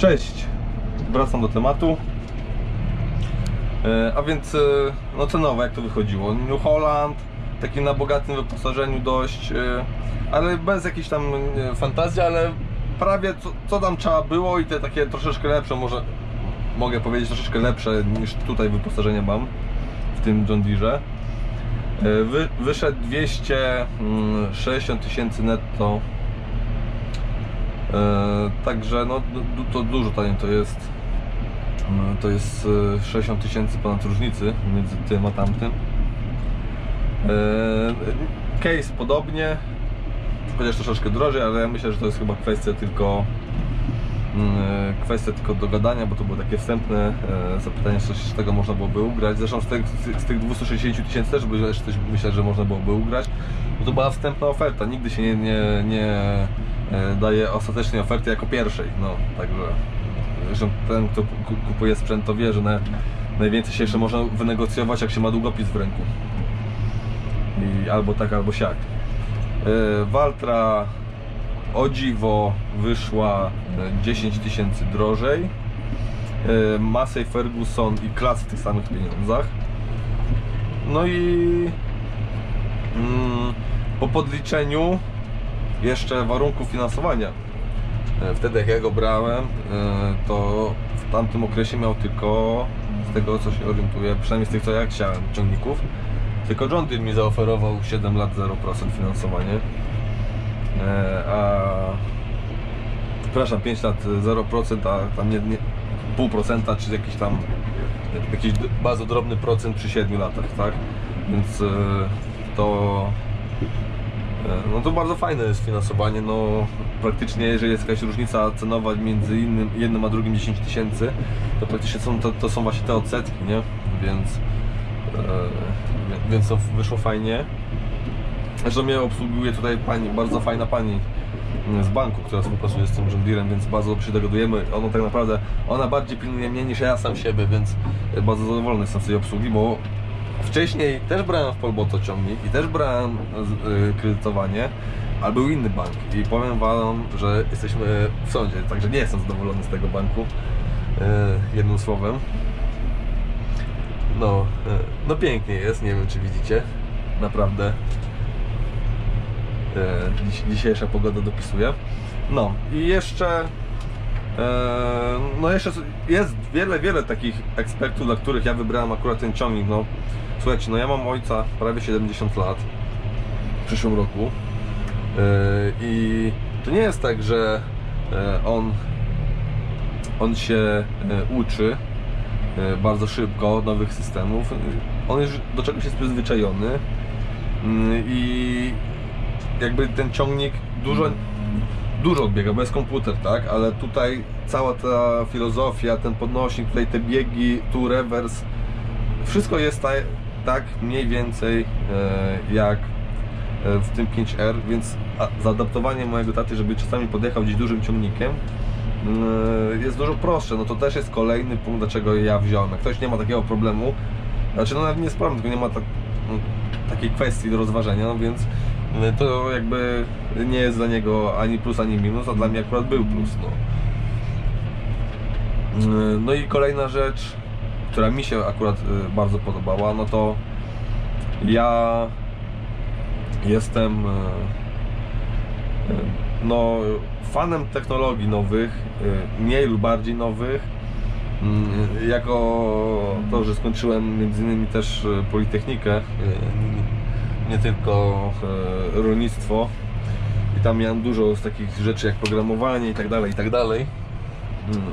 Cześć, wracam do tematu. A więc, no cenowo jak to wychodziło? New Holland, taki na bogatym wyposażeniu dość, ale bez jakiejś tam fantazji, ale prawie co tam trzeba było i te takie troszeczkę lepsze, może mogę powiedzieć troszeczkę lepsze niż tutaj wyposażenie mam w tym John Deere. Wyszedł 260 tysięcy netto, także no to dużo taniej to jest. To jest 60 tysięcy ponad różnicy między tym a tamtym. Case podobnie, chociaż troszeczkę drożej, ale ja myślę, że to jest chyba kwestia tylko dogadania, bo to były takie wstępne zapytanie, coś z tego można byłoby ugrać. Zresztą z tych 260 tysięcy też coś myślę, że można byłoby ugrać, bo to była wstępna oferta. Nigdy się nie daje ostatecznej oferty jako pierwszej. No, także zresztą ten, kto kupuje sprzęt, to wie, że najwięcej się jeszcze można wynegocjować, jak się ma długopis w ręku. I albo tak, albo siak. Valtra o dziwo wyszła 10 tysięcy drożej. Massey Ferguson i Claas w tych samych pieniądzach. No i po podliczeniu jeszcze warunków finansowania. Wtedy jak ja go brałem, to w tamtym okresie miał tylko, z tego co się orientuję, przynajmniej z tych co ja chciałem ciągników, tylko John Deere mi zaoferował 7 lat 0% finansowanie, a przepraszam, 5 lat 0%, a tam nie 0,5% czy jakiś bardzo drobny procent przy 7 latach, tak? Więc no to bardzo fajne jest finansowanie, no praktycznie jeżeli jest jakaś różnica cenowa między jednym a drugim 10 tysięcy, to praktycznie to są właśnie te odsetki, nie? Więc to wyszło fajnie. Zresztą mnie obsługuje tutaj pani, bardzo fajna pani z banku, która współpracuje z tym John Deere'em, więc bardzo się dogadujemy. Ona tak naprawdę, ona bardziej pilnuje mnie niż ja sam siebie, więc bardzo zadowolony jestem z tej obsługi, bo wcześniej też brałem w Polboto ciągnik i też brałem kredytowanie, ale był inny bank i powiem wam, że jesteśmy w sądzie, także nie jestem zadowolony z tego banku, jednym słowem. No pięknie jest, nie wiem czy widzicie, naprawdę dzisiejsza pogoda dopisuje. No i jeszcze jest wiele takich aspektów, dla których ja wybrałem akurat ten ciągnik. No słuchajcie, no ja mam ojca prawie 70 lat w przyszłym roku i to nie jest tak, że on się uczy bardzo szybko nowych systemów, on już do czegoś jest przyzwyczajony i jakby ten ciągnik dużo odbiega, bo jest komputer, tak? Ale tutaj cała ta filozofia, ten podnośnik, tutaj te biegi, tu rewers, wszystko jest tak mniej więcej jak w tym 5R, więc zaadaptowanie mojego taty, żeby czasami podjechał gdzieś dużym ciągnikiem, jest dużo prostsze. No to też jest kolejny punkt, dlaczego ja wziąłem. Jak ktoś nie ma takiego problemu, znaczy no nawet nie jest problem, tylko nie ma takiej kwestii do rozważenia, no więc to jakby nie jest dla niego ani plus, ani minus, a dla mnie akurat był plus. No i kolejna rzecz, która mi się akurat bardzo podobała, no to ja jestem no fanem technologii nowych, mniej lub bardziej nowych. Jako to, że skończyłem między innymi też Politechnikę, nie tylko rolnictwo, i tam miałem dużo z takich rzeczy jak programowanie i tak dalej.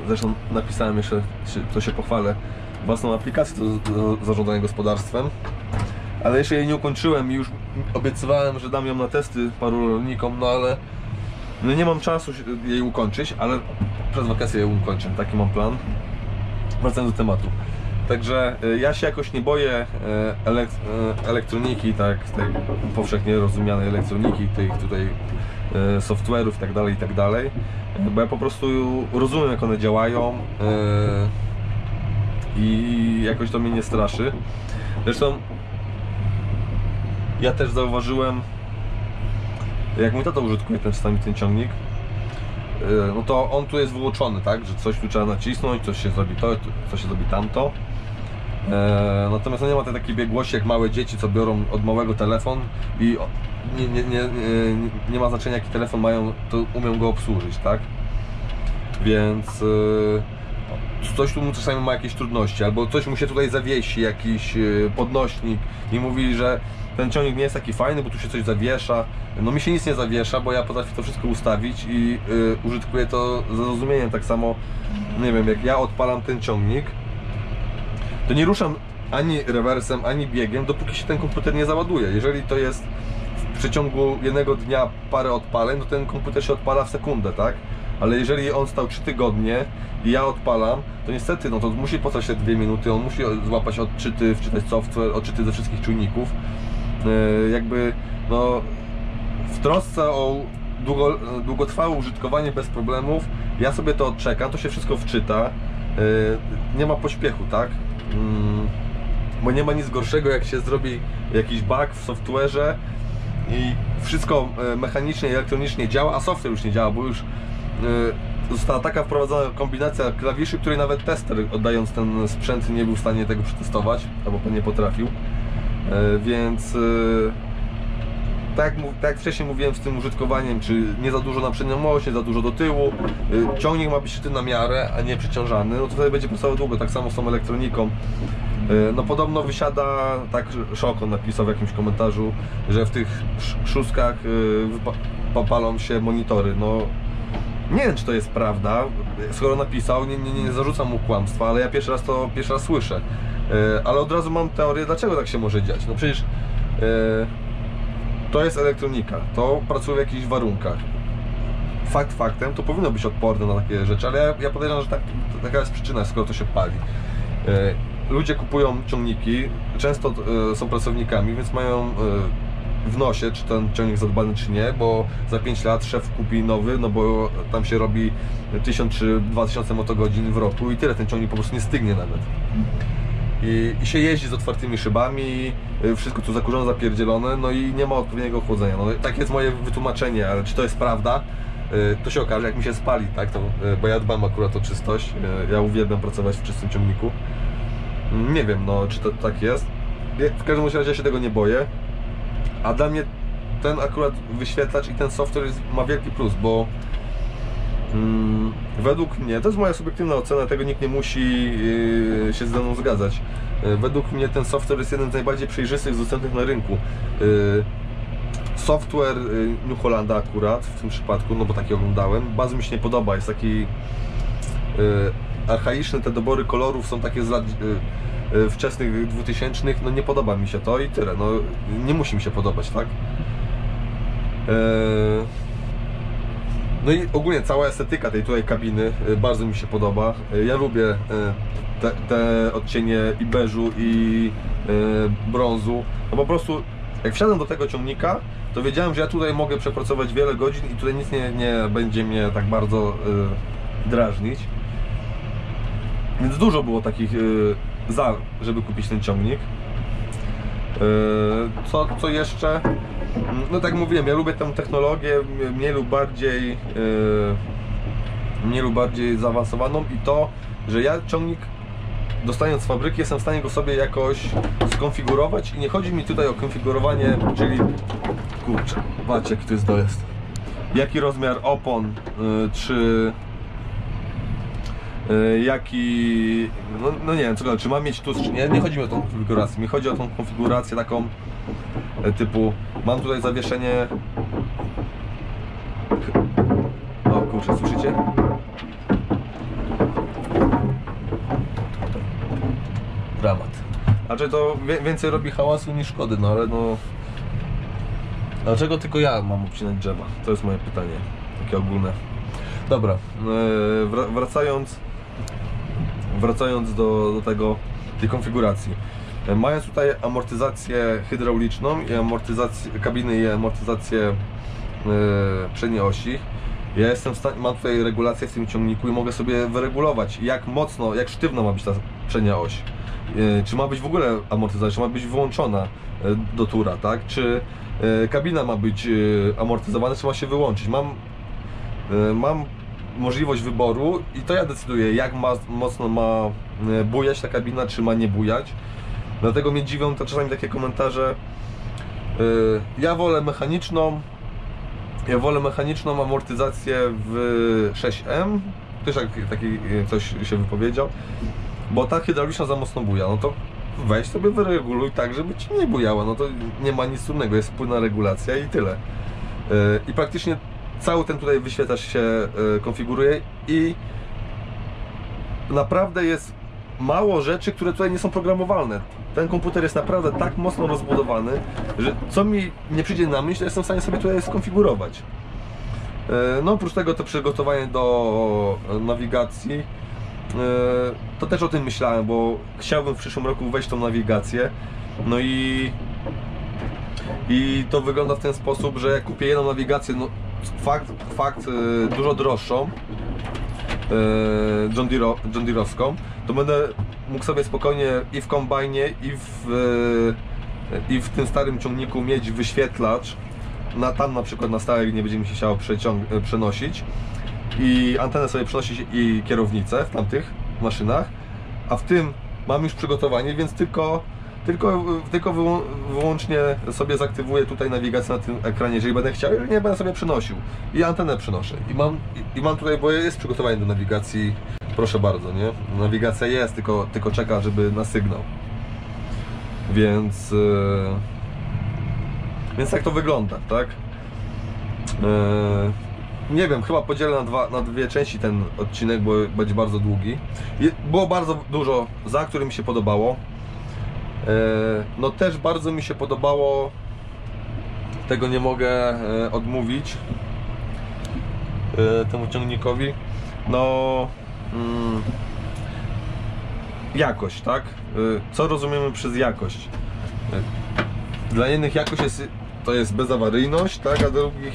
Zresztą napisałem jeszcze, to się pochwalę, własną aplikację do zarządzania gospodarstwem, ale jeszcze jej nie ukończyłem i już obiecywałem, że dam ją na testy paru rolnikom, no ale no nie mam czasu jej ukończyć, ale przez wakacje ją ukończę, taki mam plan. Wracając do tematu. Także ja się jakoś nie boję elektroniki, tak, tej powszechnie rozumianej elektroniki, tych tutaj software'ów i tak dalej, bo ja po prostu rozumiem, jak one działają i jakoś to mnie nie straszy. Zresztą ja też zauważyłem, jak mój tata użytkuje czasami ten ciągnik, no to on tu jest wyłączony, tak, że coś tu trzeba nacisnąć, coś się zrobi to, coś się zrobi tamto. Natomiast on nie ma tej takiej biegłości jak małe dzieci, co biorą od małego telefon i nie ma znaczenia jaki telefon mają, to umią go obsłużyć, tak? Więc coś tu mu czasami ma jakieś trudności, albo coś mu się tutaj zawiesi, jakiś podnośnik i mówi, że ten ciągnik nie jest taki fajny, bo tu się coś zawiesza. No mi się nic nie zawiesza, bo ja potrafię to wszystko ustawić i użytkuję to z zrozumieniem. Tak samo, nie wiem, jak ja odpalam ten ciągnik, to nie ruszam ani rewersem, ani biegiem, dopóki się ten komputer nie załaduje. Jeżeli to jest w przeciągu jednego dnia parę odpaleń, to ten komputer się odpala w sekundę, tak? Ale jeżeli on stał 3 tygodnie i ja odpalam, to niestety, no to musi postać się 2 minuty, on musi złapać odczyty, wczytać software, odczyty ze wszystkich czujników. Jakby, no, w trosce o długotrwałe użytkowanie bez problemów, ja sobie to odczekam, to się wszystko wczyta, nie ma pośpiechu, tak? Bo nie ma nic gorszego, jak się zrobi jakiś bug w software'ze i wszystko mechanicznie i elektronicznie działa, a software już nie działa, bo już została taka wprowadzona kombinacja klawiszy, której nawet tester, oddając ten sprzęt, nie był w stanie tego przetestować, albo nie potrafił. Więc tak jak wcześniej mówiłem z tym użytkowaniem, czy nie za dużo na przednią oś, nie za dużo do tyłu, ciągnik ma być szyty na miarę, a nie przeciążany, no to wtedy będzie pracował długo, tak samo z tą elektroniką. No podobno wysiada, tak Szokon napisał w jakimś komentarzu, że w tych szóstkach palą się monitory. No nie wiem, czy to jest prawda, skoro napisał, nie zarzucam mu kłamstwa, ale ja pierwszy raz słyszę. Ale od razu mam teorię, dlaczego tak się może dziać. No przecież to jest elektronika, to pracuje w jakichś warunkach. Fakt faktem, to powinno być odporne na takie rzeczy, ale ja podejrzewam, że taka jest przyczyna, skoro to się pali. Ludzie kupują ciągniki, często są pracownikami, więc mają w nosie, czy ten ciągnik zadbany, czy nie, bo za 5 lat szef kupi nowy, no bo tam się robi 1000 czy 2000 motogodzin w roku i tyle, ten ciągnik po prostu nie stygnie nawet. I się jeździ z otwartymi szybami, wszystko tu zakurzone, zapierdzielone, no i nie ma odpowiedniego chłodzenia. No, tak jest moje wytłumaczenie, ale czy to jest prawda? To się okaże, jak mi się spali, tak? To, bo ja dbam akurat o czystość, ja uwielbiam pracować w czystym ciągniku. Nie wiem, no, czy to tak jest. W każdym razie ja się tego nie boję. A dla mnie ten akurat wyświetlacz i ten software ma wielki plus, bo według mnie, to jest moja subiektywna ocena, tego nikt nie musi się ze mną zgadzać. Według mnie ten software jest jeden z najbardziej przejrzystych z dostępnych na rynku. Software New Hollanda akurat w tym przypadku, no bo taki oglądałem, bardzo mi się nie podoba, jest taki archaiczny, te dobory kolorów są takie z lat wczesnych 2000, no nie podoba mi się to i tyle, no nie musi mi się podobać, tak? No i ogólnie cała estetyka tej tutaj kabiny bardzo mi się podoba. Ja lubię te odcienie i beżu, i brązu. No po prostu jak wsiadłem do tego ciągnika, to wiedziałem, że ja tutaj mogę przepracować wiele godzin i tutaj nic nie będzie mnie tak bardzo drażnić. Więc dużo było takich za, żeby kupić ten ciągnik. Co jeszcze? No tak mówiłem, ja lubię tę technologię mniej lub bardziej zaawansowaną i to, że ja ciągnik dostając z fabryki jestem w stanie go sobie jakoś skonfigurować i nie chodzi mi tutaj o konfigurowanie, czyli kurczę, patrzcie jaki to jest dojazd, jaki rozmiar opon, czy jaki, no nie wiem, czy mam mieć tu, czy nie, nie chodzi mi o tą konfigurację, mi chodzi o tą konfigurację taką typu, mam tutaj zawieszenie, o kurczę, słyszycie? Dramat. Znaczy to więcej robi hałasu niż szkody, no ale no dlaczego tylko ja mam obcinać drzewa? To jest moje pytanie, takie ogólne. Dobra, wracając do tej konfiguracji. Mając tutaj amortyzację hydrauliczną i amortyzację kabiny i amortyzację przedniej osi, ja jestem w stanie, mam tutaj regulację w tym ciągniku i mogę sobie wyregulować, jak mocno, jak sztywno ma być ta przednia oś. Czy ma być w ogóle amortyzacja, czy ma być wyłączona do tura, tak? Czy kabina ma być amortyzowana, czy ma się wyłączyć. Mam możliwość wyboru i to ja decyduję, jak mocno ma bujać ta kabina, czy ma nie bujać. Dlatego mnie dziwią to czasami takie komentarze: ja wolę mechaniczną, amortyzację w 6M. Też taki coś się wypowiedział, bo ta hydrauliczna za mocno buja. No to weź sobie wyreguluj tak, żeby ci nie bujała. No to nie ma nic trudnego, jest płynna regulacja i tyle. I praktycznie cały ten tutaj wyświetlacz się konfiguruje i naprawdę jest mało rzeczy, które tutaj nie są programowalne. Ten komputer jest naprawdę tak mocno rozbudowany, że co mi nie przyjdzie na myśl, to jestem w stanie sobie tutaj skonfigurować. No oprócz tego to przygotowanie do nawigacji, to też o tym myślałem, bo chciałbym w przyszłym roku wejść w tą nawigację. No i to wygląda w ten sposób, że jak kupię jedną nawigację, no fakt dużo droższą, John Deere'owską, to będę mógł sobie spokojnie i w kombajnie, i w tym starym ciągniku mieć wyświetlacz na przykład na stałe, nie będzie mi się chciało przenosić, i antenę sobie przenosić i kierownicę w tamtych maszynach, a w tym mam już przygotowanie, więc tylko wyłącznie sobie zaktywuję tutaj nawigację na tym ekranie, jeżeli będę chciał, jeżeli nie, będę sobie przenosił i antenę przenoszę i mam tutaj, bo jest przygotowanie do nawigacji, proszę bardzo, nie? Nawigacja jest, tylko czeka, żeby na sygnał, więc tak to wygląda, tak? Nie wiem, chyba podzielę na dwie części ten odcinek, bo będzie bardzo długi. Było bardzo dużo za, które mi się podobało. No też bardzo mi się podobało, tego nie mogę odmówić temu ciągnikowi, no jakość, tak? Co rozumiemy przez jakość? Dla jednych jakość to jest bezawaryjność, tak? A drugich,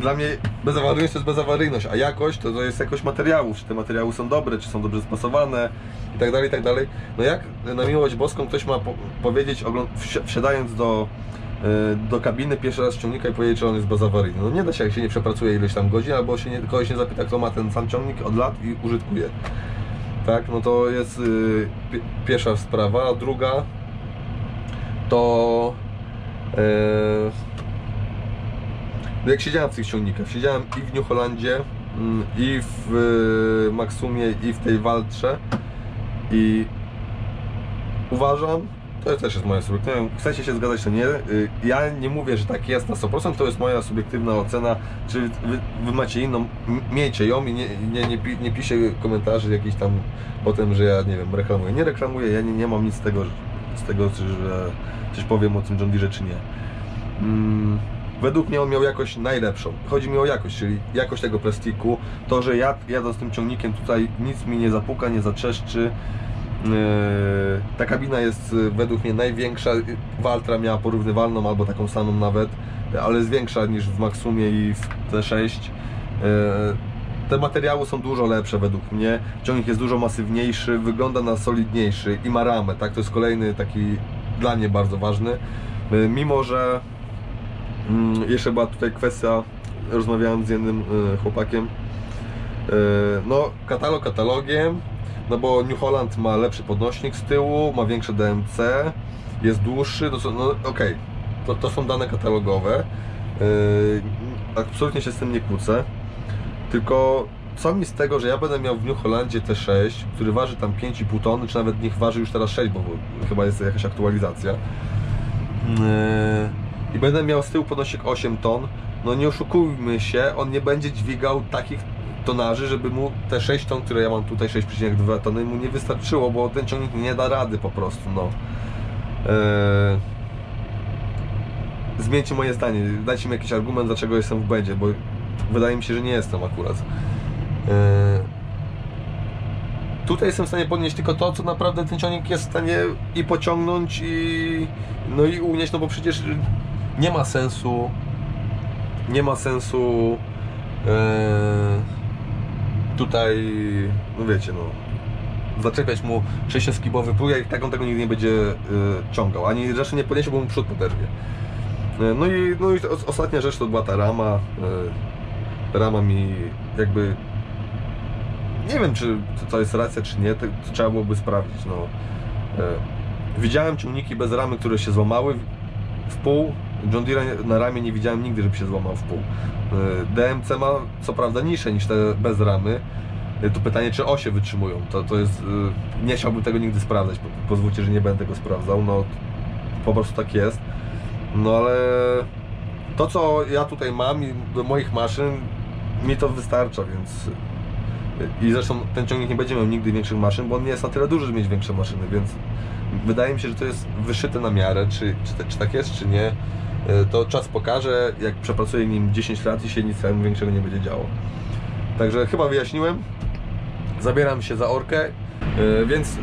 dla mnie bezawaryjność to jest bezawaryjność, a jakość to jest jakość materiałów, czy te materiały są dobre, czy są dobrze spasowane i tak dalej, i tak dalej. No jak na miłość boską ktoś ma powiedzieć, wsiadając do kabiny pierwszy raz ciągnika i powiedzieć, czy on jest bezawaryjny? No nie da się, jak się nie przepracuje ileś tam godzin, albo się kogoś nie zapyta, kto ma ten sam ciągnik od lat i użytkuje. Tak, no to jest pierwsza sprawa, a druga to jak siedziałem w tych ciągnikach, siedziałem i w New Hollandzie, i w Maxumie, i w tej Valtrze, i uważam, to też jest moja subiektywna, chcecie się zgadzać, to nie, ja nie mówię, że tak jest na 100%, to jest moja subiektywna ocena, czy wy macie inną, miejcie ją i nie piszę komentarzy jakichś tam potem, że ja nie wiem, reklamuję, nie reklamuję, ja nie mam nic z tego, że coś powiem o tym John Deere, czy nie. Według mnie on miał jakość najlepszą. Chodzi mi o jakość, czyli jakość tego plastiku. To, że ja jadąc tym ciągnikiem tutaj nic mi nie zapuka, nie zaczeszczy. Ta kabina jest według mnie największa. Valtra miała porównywalną albo taką samą nawet, ale jest większa niż w Maxumie i w T6. Te materiały są dużo lepsze według mnie. Ciągnik jest dużo masywniejszy, wygląda na solidniejszy i ma ramę. Tak? To jest kolejny taki dla mnie bardzo ważny. Mimo że jeszcze była tutaj kwestia, rozmawiałem z jednym chłopakiem, no katalogiem, no bo New Holland ma lepszy podnośnik z tyłu, ma większe DMC, jest dłuższy, no okej, to są dane katalogowe, absolutnie się z tym nie kłócę, tylko co mi z tego, że ja będę miał w New Hollandzie T6, który waży tam 5,5 tony, czy nawet niech waży już teraz 6, bo chyba jest jakaś aktualizacja, i będę miał z tyłu podnośnik 8 ton, no nie oszukujmy się, on nie będzie dźwigał takich tonaży, żeby mu te 6 ton, które ja mam tutaj, 6,2 tony, mu nie wystarczyło, bo ten ciągnik nie da rady po prostu, no. Zmieńcie moje zdanie, dajcie mi jakiś argument, dlaczego jestem w błędzie, bo wydaje mi się, że nie jestem akurat. Tutaj jestem w stanie podnieść tylko to, co naprawdę ten ciągnik jest w stanie i pociągnąć, i unieść, no bo przecież nie ma sensu tutaj, no wiecie, no zaczepiać mu sześcioskibowy próg, jak on tego nigdy nie będzie ciągał, ani zresztą nie podniesie, bo mu przód poderwie. No i ostatnia rzecz to była ta rama. Rama mi jakby Nie wiem, czy to jest racja, czy nie, to trzeba byłoby sprawdzić. No. Widziałem ciągniki bez ramy, które się złamały w pół. John Deere na ramie nie widziałem nigdy, żeby się złamał w pół. DMC ma co prawda niższe niż te bez ramy. To pytanie, czy osie wytrzymują. To jest... Nie chciałbym tego nigdy sprawdzać. Pozwólcie, że nie będę tego sprawdzał. No, po prostu tak jest. No ale... To, co ja tutaj mam i do moich maszyn, mi to wystarcza, więc... I zresztą ten ciągnik nie będzie miał nigdy większych maszyn, bo on nie jest na tyle duży, żeby mieć większe maszyny, więc... Wydaje mi się, że to jest wyszyte na miarę, czy tak jest, czy nie. To czas pokaże, jak przepracuję nim 10 lat i się nic większego nie będzie działo. Także chyba wyjaśniłem. Zabieram się za orkę, więc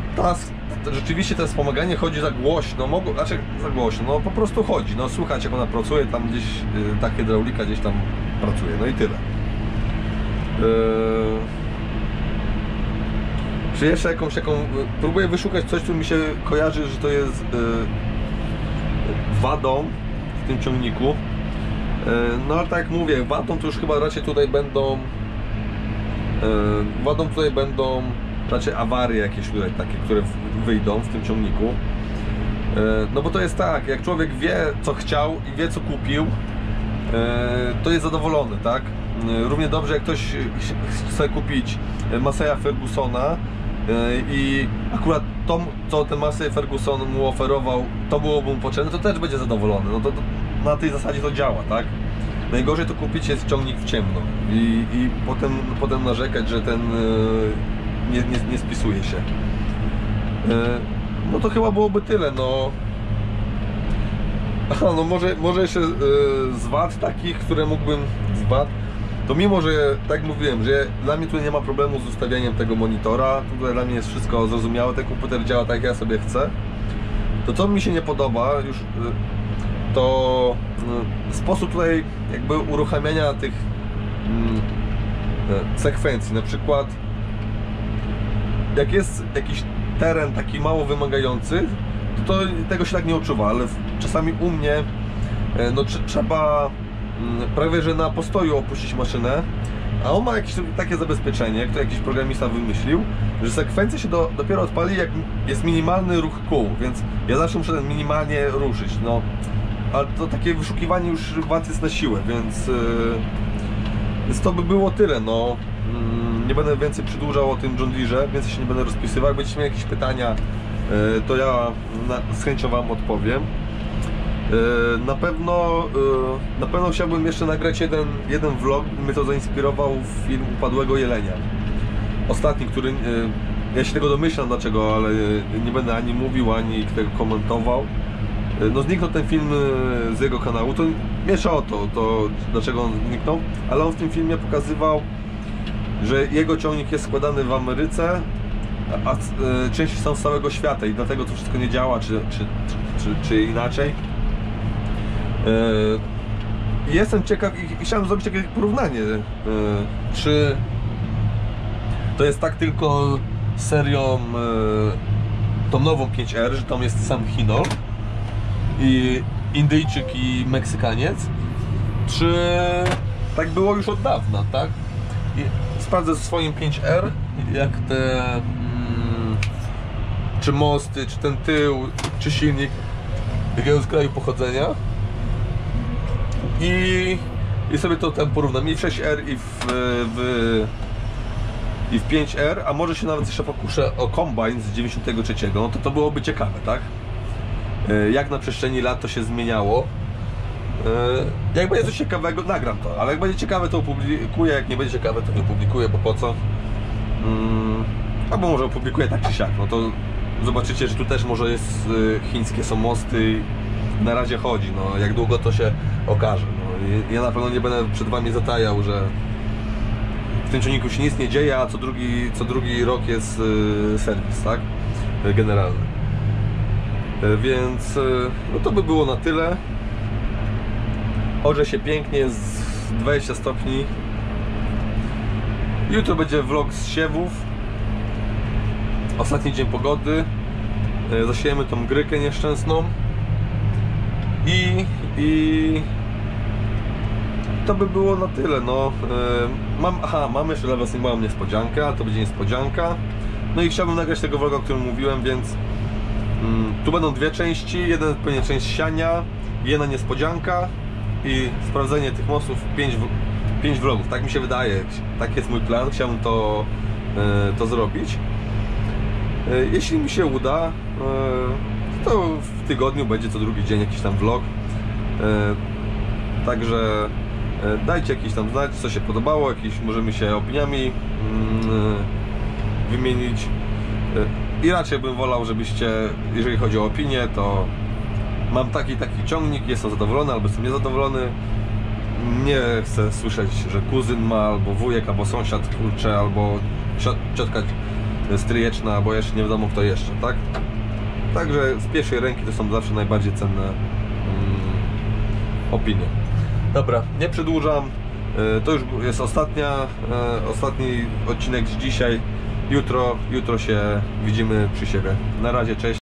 rzeczywiście to wspomaganie chodzi za głośno, znaczy za głośno, no po prostu chodzi, no słychać jak ona pracuje, tam gdzieś ta hydraulika gdzieś tam pracuje, no i tyle. Czy jeszcze jakąś taką, próbuję wyszukać coś, co mi się kojarzy, że to jest wadą w tym ciągniku, no ale tak jak mówię, wadą to już chyba raczej tutaj będą raczej awarie jakieś tutaj takie, które wyjdą w tym ciągniku. No bo to jest tak, jak człowiek wie co chciał i wie co kupił, to jest zadowolony, tak? Równie dobrze jak ktoś chce kupić Masseya Fergusona i akurat to, co ten Massey Ferguson mu oferował, to byłoby mu potrzebne, to też będzie zadowolony. No to na tej zasadzie to działa, tak? Najgorzej to kupić jest ciągnik w ciemno i potem narzekać, że ten nie spisuje się. No to chyba byłoby tyle, no. No może jeszcze z wad takich, które mógłbym... Z wad, to mimo, że tak mówiłem, że dla mnie tu nie ma problemu z ustawieniem tego monitora, tutaj dla mnie jest wszystko zrozumiałe, ten komputer działa tak jak ja sobie chcę. To co mi się nie podoba już, to sposób tutaj jakby uruchamiania tych sekwencji, na przykład jak jest jakiś teren taki mało wymagający, to tego się tak nie odczuwa, ale czasami u mnie no trzeba prawie że na postoju opuścić maszynę, a on ma jakieś takie zabezpieczenie, które jakiś programista wymyślił, że sekwencja się dopiero odpali jak jest minimalny ruch kół, więc ja zawsze muszę ten minimalnie ruszyć, no. Ale to takie wyszukiwanie już wad jest na siłę, więc to by było tyle, no. Nie będę więcej przedłużał o tym John Deere, więcej się nie będę rozpisywał. Jak będziecie mieli jakieś pytania, to ja z chęcią wam odpowiem. Na pewno chciałbym jeszcze nagrać jeden vlog, mnie to zainspirował film Upadłego Jelenia. Ostatni, który... Ja się tego domyślam dlaczego, ale nie będę ani mówił, ani tego komentował. No zniknął ten film z jego kanału, to mniejsza o to dlaczego on zniknął, ale on w tym filmie pokazywał, że jego ciągnik jest składany w Ameryce, a części są z całego świata i dlatego to wszystko nie działa, czy inaczej. Jestem ciekaw i chciałem zrobić takie porównanie, czy to jest tak tylko serią tą nową 5R, że tam jest sam Chinol i Indyjczyk i Meksykaniec, czy tak było już od dawna, tak? Sprawdzę ze swoim 5R, jak te czy mosty, czy ten tył, czy silnik jakiego z kraju pochodzenia i sobie to tam porównam i w 6R i w 5R, a może się nawet jeszcze pokuszę o kombajn z 93, no to byłoby ciekawe, tak? Jak na przestrzeni lat to się zmieniało. Jak będzie coś ciekawego, nagram to, ale jak będzie ciekawe to opublikuję, jak nie będzie ciekawe to nie opublikuję, bo po co? Albo może opublikuję tak czy siak, no to zobaczycie, że tu też może jest chińskie są mosty, na razie chodzi, no jak długo to się okaże. No, ja na pewno nie będę przed wami zatajał, że w tym ciągniku się nic nie dzieje, a co drugi rok jest serwis, tak? Generalny. Więc no to by było na tyle. Orze się pięknie z 20 stopni. Jutro będzie vlog z siewów. Ostatni dzień pogody. Zasiejemy tą grykę nieszczęsną. I to by było na tyle. No. Mam jeszcze dla Was małą niespodziankę, to będzie niespodzianka. No i chciałbym nagrać tego vloga, o którym mówiłem, więc tu będą dwie części, jeden pewnie część siania, jedna niespodzianka i sprawdzenie tych mostów, 5 vlogów, tak mi się wydaje, tak jest mój plan, chciałbym to zrobić. Jeśli mi się uda, to w tygodniu będzie co drugi dzień jakiś tam vlog. Także dajcie jakiś tam znać, co się podobało, jakieś możemy się opiniami wymienić. I raczej bym wolał, żebyście, jeżeli chodzi o opinię, to mam taki ciągnik, jestem zadowolony albo jestem niezadowolony. Nie chcę słyszeć, że kuzyn ma, albo wujek, albo sąsiad, kurczę, albo ciotka stryjeczna, albo jeszcze nie wiadomo kto jeszcze, tak? Także z pierwszej ręki to są zawsze najbardziej cenne opinie. Dobra, nie przedłużam. To już jest ostatni odcinek z dzisiaj. Jutro się widzimy przy siebie. Na razie, cześć.